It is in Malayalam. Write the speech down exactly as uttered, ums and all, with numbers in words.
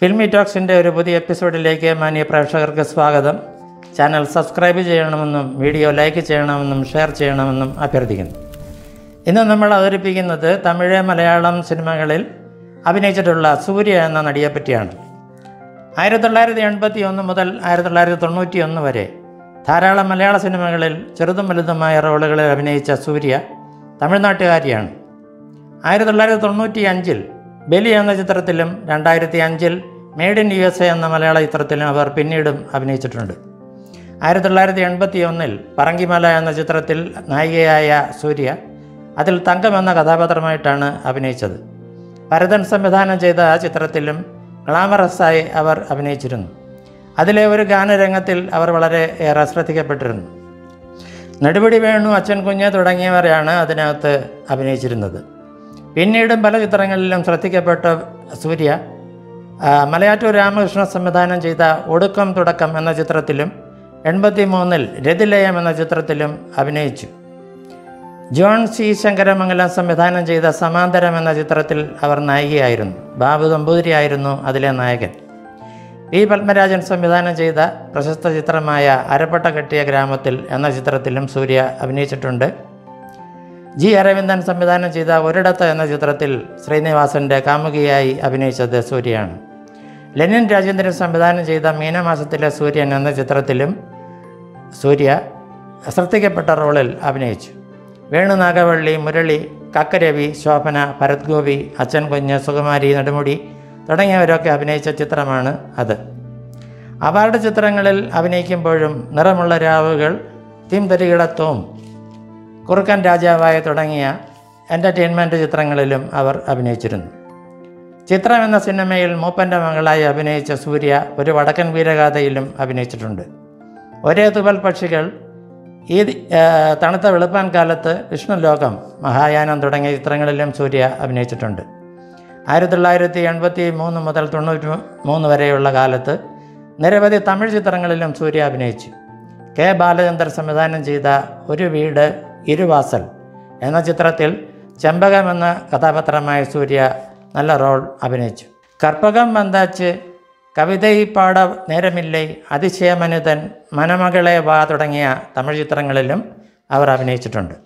ഫിൽമി ടോക്സിൻ്റെ ഒരു പുതിയ എപ്പിസോഡിലേക്ക് മാന്യ പ്രേക്ഷകർക്ക് സ്വാഗതം. ചാനൽ സബ്സ്ക്രൈബ് ചെയ്യണമെന്നും വീഡിയോ ലൈക്ക് ചെയ്യണമെന്നും ഷെയർ ചെയ്യണമെന്നും അഭ്യർത്ഥിക്കുന്നു. ഇന്ന് നമ്മൾ അവതരിപ്പിക്കുന്നത് തമിഴ് മലയാളം സിനിമകളിൽ അഭിനയിച്ചിട്ടുള്ള സൂര്യ എന്ന നടിയെ പറ്റിയാണ്. ആയിരത്തി തൊള്ളായിരത്തി എൺപത്തി ഒന്ന് മുതൽ ആയിരത്തി തൊള്ളായിരത്തി തൊണ്ണൂറ്റി ഒന്ന് വരെ ധാരാളം മലയാള സിനിമകളിൽ ചെറുതും വലുതുമായ റോളുകളിൽ അഭിനയിച്ച സൂര്യ തമിഴ്നാട്ടുകാരിയാണ്. ആയിരത്തി തൊള്ളായിരത്തി തൊണ്ണൂറ്റി അഞ്ചിൽ ബലി എന്ന ചിത്രത്തിലും രണ്ടായിരത്തി അഞ്ചിൽ made in U S A എന്ന മലയാള ചിത്രത്തിലും അവർ പിന്നീടും അഭിനയിച്ചിട്ടുണ്ട്. ആയിരത്തി തൊള്ളായിരത്തി എൺപത്തി ഒന്നിൽ പറങ്കിമല എന്ന ചിത്രത്തിൽ നായികയായ സൂര്യ അതിൽ തങ്കം എന്ന കഥാപാത്രമായിട്ടാണ് അഭിനയിച്ചത്. ഭരതൻ സംവിധാനം ചെയ്ത ആ ചിത്രത്തിലും ഗ്ലാമറസായി അവർ അഭിനയിച്ചിരുന്നു. അതിലെ ഒരു ഗാനരംഗത്തിൽ അവർ വളരെ ഏറെ ശ്രദ്ധിക്കപ്പെട്ടിരുന്നു. നെടുപിടി വേണു, അച്ഛൻ കുഞ്ഞ് തുടങ്ങിയവരെയാണ് അതിനകത്ത് അഭിനയിച്ചിരുന്നത്. പിന്നീടും പല ചിത്രങ്ങളിലും ശ്രദ്ധിക്കപ്പെട്ട സൂര്യ മലയാറ്റൂർ രാമകൃഷ്ണ സംവിധാനം ചെയ്ത ഒടുക്കം തുടക്കം എന്ന ചിത്രത്തിലും എൺപത്തി മൂന്നിൽ രതിലയം എന്ന ചിത്രത്തിലും അഭിനയിച്ചു. ജോൺ സി ശങ്കരമംഗലം സംവിധാനം ചെയ്ത സമാന്തരം എന്ന ചിത്രത്തിൽ അവർ നായികയായിരുന്നു. ബാബു നമ്പൂതിരിയായിരുന്നു അതിലെ നായകൻ. പി പത്മരാജൻ സംവിധാനം ചെയ്ത പ്രശസ്ത ചിത്രമായ അരപ്പട്ട കെട്ടിയ ഗ്രാമത്തിൽ എന്ന ചിത്രത്തിലും സൂര്യ അഭിനയിച്ചിട്ടുണ്ട്. ജി അരവിന്ദൻ സംവിധാനം ചെയ്ത ഒരിടത്ത് എന്ന ചിത്രത്തിൽ ശ്രീനിവാസൻ്റെ കാമുകിയായി അഭിനയിച്ചത് സൂര്യയാണ്. ലെനിൻ രാജേന്ദ്രൻ സംവിധാനം ചെയ്ത മീനമാസത്തിലെ സൂര്യൻ എന്ന ചിത്രത്തിലും സൂര്യ ശ്രദ്ധിക്കപ്പെട്ട റോളിൽ അഭിനയിച്ചു. വേണു, നാഗവള്ളി, മുരളി, കക്കരവി, ശോഭന, ഭരത് ഗോപി, അച്ഛൻ കുഞ്ഞ്, സുകുമാരി, നെടുമുടി തുടങ്ങിയവരൊക്കെ അഭിനയിച്ച ചിത്രമാണ് അത്. അവാർഡ് ചിത്രങ്ങളിൽ അഭിനയിക്കുമ്പോഴും നിറമുള്ള രാവുകൾ, തീം തരികിടത്വവും കുറുക്കൻ രാജാവായി തുടങ്ങിയ എൻ്റർടൈൻമെൻറ്റ് ചിത്രങ്ങളിലും അവർ അഭിനയിച്ചിരുന്നു. ചിത്രം എന്ന സിനിമയിൽ മൂപ്പൻ്റെ മകളായി അഭിനയിച്ച സൂര്യ ഒരു വടക്കൻ വീരഗാഥയിലും അഭിനയിച്ചിട്ടുണ്ട്. ഒരേ തൂവൽ പക്ഷികൾ, ഈ തണുത്ത വെളുപ്പാൻ കാലത്ത്, വിഷ്ണുലോകം, മഹായാനം തുടങ്ങിയ ചിത്രങ്ങളിലും സൂര്യ അഭിനയിച്ചിട്ടുണ്ട്. ആയിരത്തി തൊള്ളായിരത്തി എൺപത്തി മൂന്ന് മുതൽ തൊണ്ണൂറ്റി മൂന്ന് വരെയുള്ള കാലത്ത് നിരവധി തമിഴ് ചിത്രങ്ങളിലും സൂര്യ അഭിനയിച്ചു. കെ ബാലചന്ദ്രൻ സംവിധാനം ചെയ്ത ഒരു വീട് ഇരു വാസൽ എന്ന ചിത്രത്തിൽ ചെമ്പകം എന്ന കഥാപാത്രമായ സൂര്യ നല്ല റോൾ അഭിനയിച്ചു. കർപ്പകം വന്താച്ച് കവിതൈ, പാട നേരമില്ലൈ, അതിശയ മനിതൻ, മനമകളെ വാ തുടങ്ങിയ തമിഴ് ചിത്രങ്ങളിലും അവർ അഭിനയിച്ചിട്ടുണ്ട്.